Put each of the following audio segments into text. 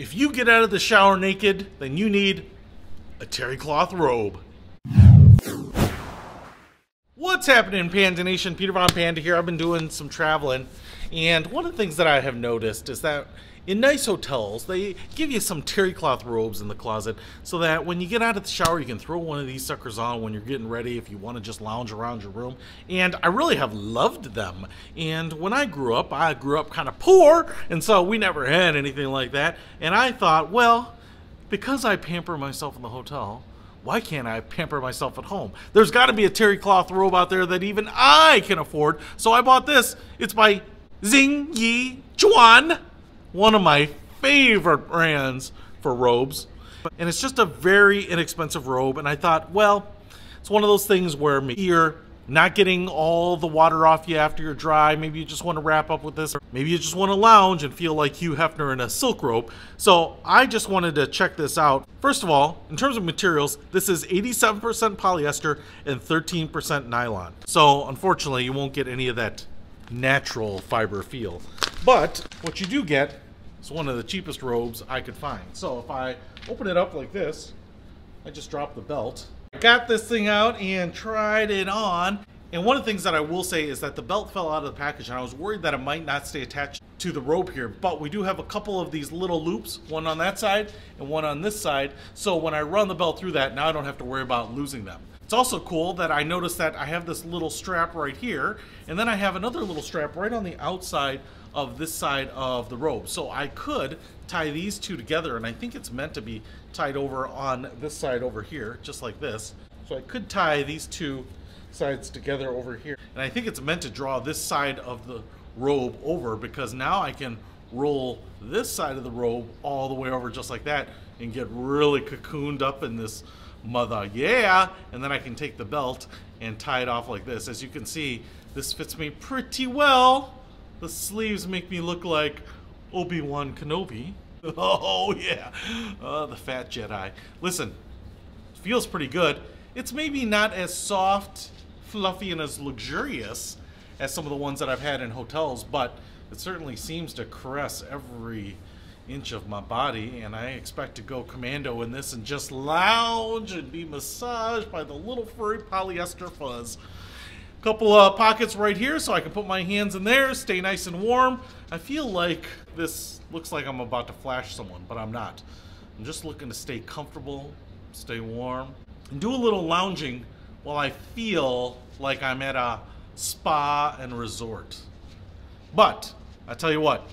If you get out of the shower naked, then you need a terry cloth robe. What's happening, Panda Nation? Peter von Panda here. I've been doing some traveling, and one of the things that I have noticed is that in nice hotels, they give you some terry cloth robes in the closet so that when you get out of the shower, you can throw one of these suckers on when you're getting ready if you want to just lounge around your room. And I really have loved them. And when I grew up kind of poor, and so we never had anything like that. And I thought, well, because I pamper myself in the hotel, why can't I pamper myself at home? There's got to be a terry cloth robe out there that even I can afford. So I bought this. It's by Xing Ye Chuan, one of my favorite brands for robes. And it's just a very inexpensive robe. And I thought, well, it's one of those things where maybe you're not getting all the water off you after you're dry. Maybe you just want to wrap up with this. Or maybe you just want to lounge and feel like Hugh Hefner in a silk robe. So I just wanted to check this out. First of all, in terms of materials, this is 87% polyester and 13% nylon. So unfortunately, you won't get any of that natural fiber feel. But what you do get is one of the cheapest robes I could find. So if I open it up like this, I just drop the belt. I got this thing out and tried it on. And one of the things that I will say is that the belt fell out of the package, and I was worried that it might not stay attached to the robe here, but we do have a couple of these little loops, one on that side and one on this side. So when I run the belt through that, now I don't have to worry about losing them. It's also cool that I noticed that I have this little strap right here, and then I have another little strap right on the outside of this side of the robe. So I could tie these two together, and I think it's meant to be tied over on this side over here, just like this. So I could tie these two sides together over here. And I think it's meant to draw this side of the robe over, because now I can roll this side of the robe all the way over just like that and get really cocooned up in this mother. Yeah! And then I can take the belt and tie it off like this. As you can see, this fits me pretty well. The sleeves make me look like Obi-Wan Kenobi. Oh yeah, the fat Jedi. Listen, it feels pretty good. It's maybe not as soft, fluffy, and as luxurious as some of the ones that I've had in hotels, but it certainly seems to caress every inch of my body, and I expect to go commando in this and just lounge and be massaged by the little furry polyester fuzz. Couple of pockets right here so I can put my hands in there, stay nice and warm. I feel like this looks like I'm about to flash someone, but I'm not. I'm just looking to stay comfortable, stay warm, and do a little lounging while I feel like I'm at a spa and resort. But I tell you what,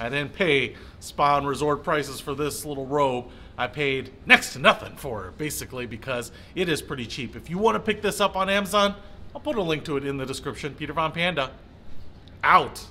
I didn't pay spa and resort prices for this little robe. I paid next to nothing for it, basically, because it is pretty cheap. If you want to pick this up on Amazon, I'll put a link to it in the description. Peter von Panda, out.